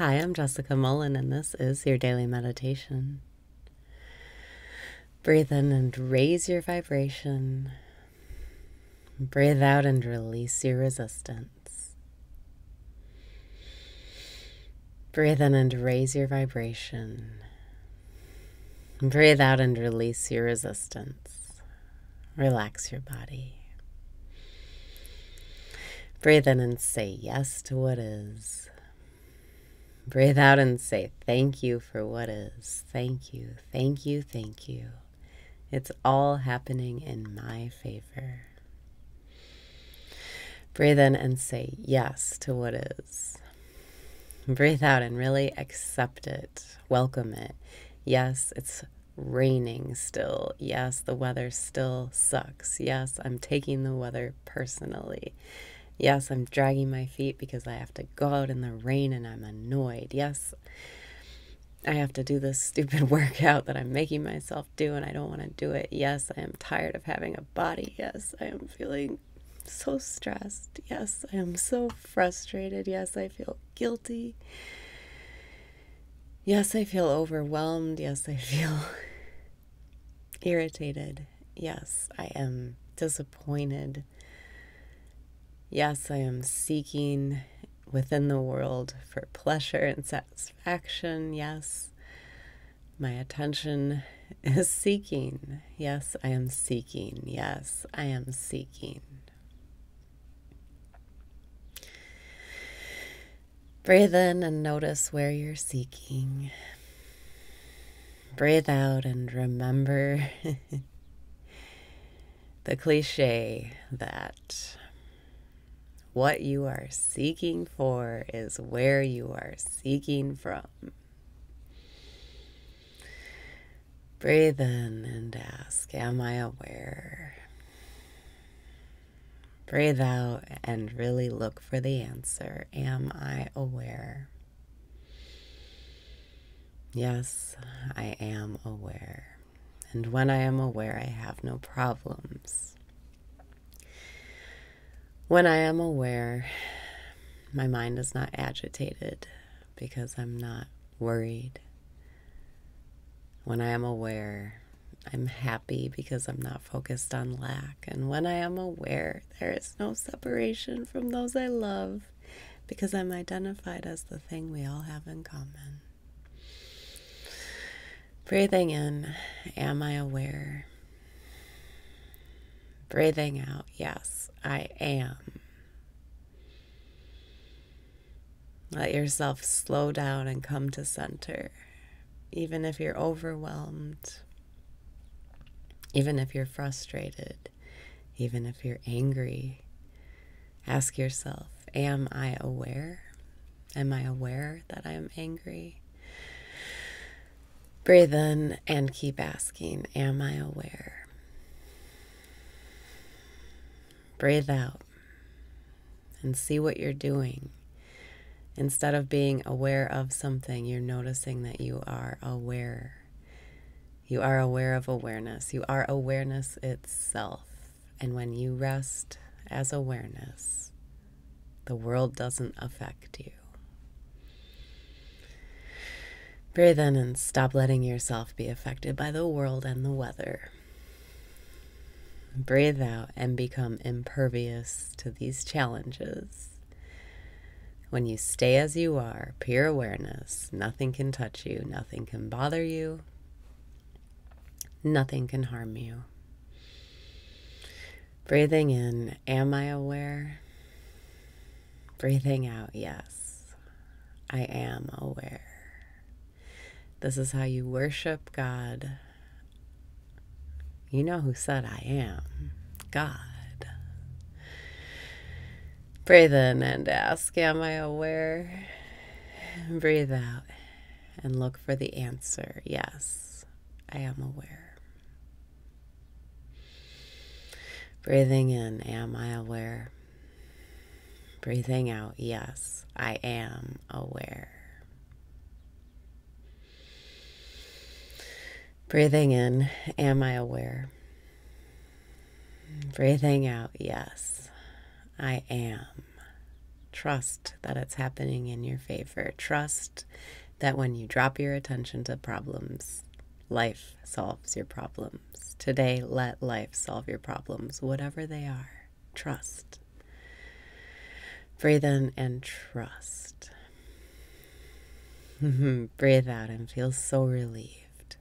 Hi, I'm Jessica Mullen, and this is your daily meditation. Breathe in and raise your vibration. Breathe out and release your resistance. Breathe in and raise your vibration. Breathe out and release your resistance. Relax your body. Breathe in and say yes to what is. Breathe out and say thank you for what is. Thank you, thank you, thank you. It's all happening in my favor. Breathe in and say yes to what is. Breathe out and really accept it, welcome it. Yes, it's raining still. Yes, the weather still sucks. Yes, I'm taking the weather personally. Yes, I'm dragging my feet because I have to go out in the rain and I'm annoyed. Yes, I have to do this stupid workout that I'm making myself do and I don't want to do it. Yes, I am tired of having a body. Yes, I am feeling so stressed. Yes, I am so frustrated. Yes, I feel guilty. Yes, I feel overwhelmed. Yes, I feel irritated. Yes, I am disappointed. Yes, I am seeking within the world for pleasure and satisfaction. Yes, my attention is seeking. Yes, I am seeking. Yes, I am seeking. Breathe in and notice where you're seeking. Breathe out and remember the cliche that what you are seeking for is where you are seeking from. Breathe in and ask, am I aware? Breathe out and really look for the answer. Am I aware? Yes, I am aware. And when I am aware, I have no problems. When I am aware, my mind is not agitated because I'm not worried. When I am aware, I'm happy because I'm not focused on lack. And when I am aware, there is no separation from those I love because I'm identified as the thing we all have in common. Breathing in, am I aware? Breathing out, yes, I am. Let yourself slow down and come to center, even if you're overwhelmed, even if you're frustrated, even if you're angry. Ask yourself, am I aware? Am I aware that I am angry? Breathe in and keep asking, am I aware? Breathe out and see what you're doing. Instead of being aware of something, you're noticing that you are aware. You are aware of awareness. You are awareness itself. And when you rest as awareness, the world doesn't affect you. Breathe in and stop letting yourself be affected by the world and the weather. Breathe out and become impervious to these challenges. When you stay as you are, pure awareness, nothing can touch you, nothing can bother you, nothing can harm you. Breathing in, am I aware? Breathing out, yes, I am aware. This is how you worship God. You know who said I am? God. Breathe in and ask, am I aware? Breathe out and look for the answer. Yes, I am aware. Breathing in, am I aware? Breathing out, yes, I am aware. Breathing in, am I aware? Breathing out, yes, I am Trust that it's happening in your favor. Trust that when you drop your attention to problems, life solves your problems. Today, let life solve your problems, whatever they are. Trust. Breathe in and trust. Breathe out and feel so relieved.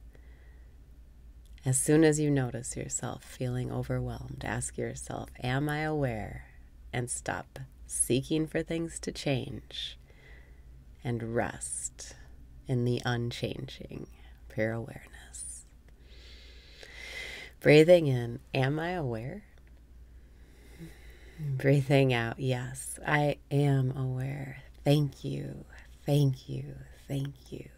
As soon as you notice yourself feeling overwhelmed, ask yourself, am I aware? And stop seeking for things to change and rest in the unchanging, pure awareness. Breathing in, am I aware? Breathing out, yes, I am aware. Thank you, thank you, thank you.